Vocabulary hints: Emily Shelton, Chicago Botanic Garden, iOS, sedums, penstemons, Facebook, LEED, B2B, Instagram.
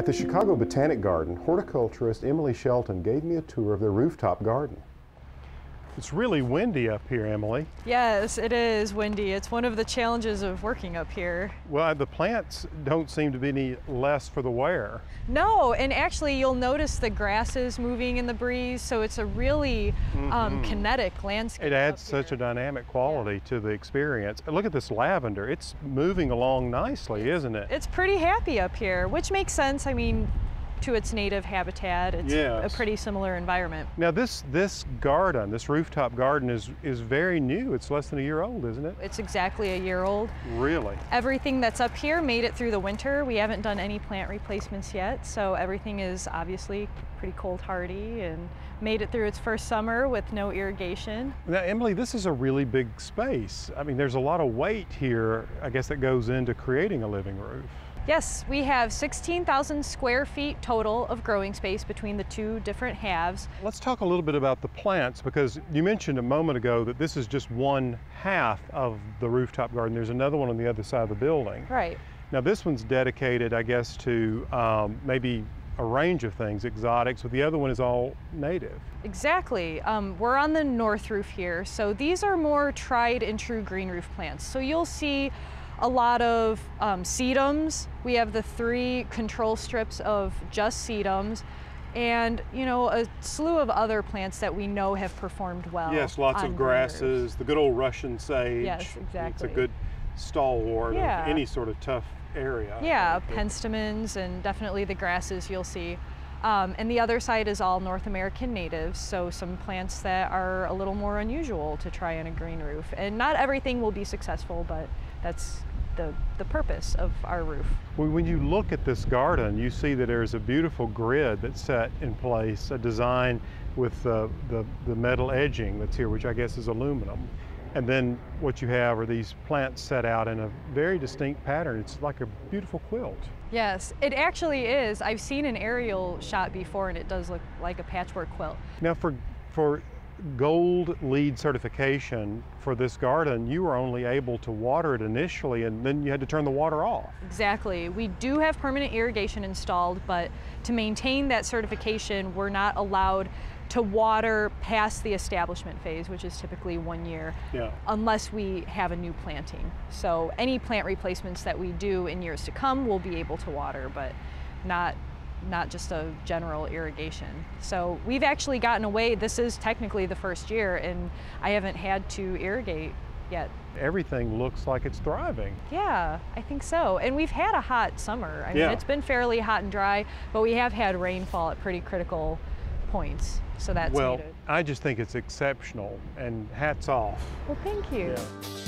At the Chicago Botanic Garden, horticulturist Emily Shelton gave me a tour of their rooftop garden. It's really windy up here, Emily. Yes, it is windy. It's one of the challenges of working up here. Well, the plants don't seem to be any less for the wear. No, and actually you'll notice the grass is moving in the breeze, so it's a really kinetic landscape. It adds such a dynamic quality to the experience. Look at this lavender. It's moving along nicely, isn't it? It's pretty happy up here, which makes sense. I mean, to its native habitat. It's a pretty similar environment. Now this garden, this rooftop garden is very new. It's less than a year old, isn't it? It's exactly a year old. Really? Everything that's up here made it through the winter. We haven't done any plant replacements yet, so everything is obviously pretty cold hardy and made it through its first summer with no irrigation. Now, Emily, this is a really big space. I mean, there's a lot of weight here, I guess, that goes into creating a living roof. Yes, we have 16,000 square feet total of growing space between the two different halves. Let's talk a little bit about the plants, because you mentioned a moment ago that this is just one half of the rooftop garden. There's another one on the other side of the building. Right. Now this one's dedicated, I guess, to maybe a range of things, exotics, but the other one is all native. Exactly. We're on the north roof here, so these are more tried and true green roof plants. So you'll see a lot of sedums. We have the three control strips of just sedums, and you know, a slew of other plants that we know have performed well. Yes, lots of grasses, the good old Russian sage. Yes, exactly. It's a good stalwart of any sort of tough area. Yeah, penstemons and definitely the grasses you'll see. And the other side is all North American natives, so some plants that are a little more unusual to try on a green roof. And not everything will be successful, but that's the purpose of our roof. Well, when you look at this garden, you see that there's a beautiful grid that's set in place, a design with the metal edging that's here, which I guess is aluminum. And then what you have are these plants set out in a very distinct pattern. It's like a beautiful quilt. Yes, it actually is. I've seen an aerial shot before, and it does look like a patchwork quilt. Now for gold LEED certification for this garden, you were only able to water it initially, and then you had to turn the water off. Exactly. We do have permanent irrigation installed, but to maintain that certification, we're not allowed to water past the establishment phase, which is typically 1 year, unless we have a new planting. So any plant replacements that we do in years to come, we'll be able to water, but not just a general irrigation. So we've actually gotten away. This is technically the first year, and I haven't had to irrigate yet. Everything looks like it's thriving. Yeah, I think so. And we've had a hot summer. I mean, it's been fairly hot and dry, but we have had rainfall at pretty critical points, so that's needed. I just think it's exceptional, and hats off. Well, thank you. Yeah.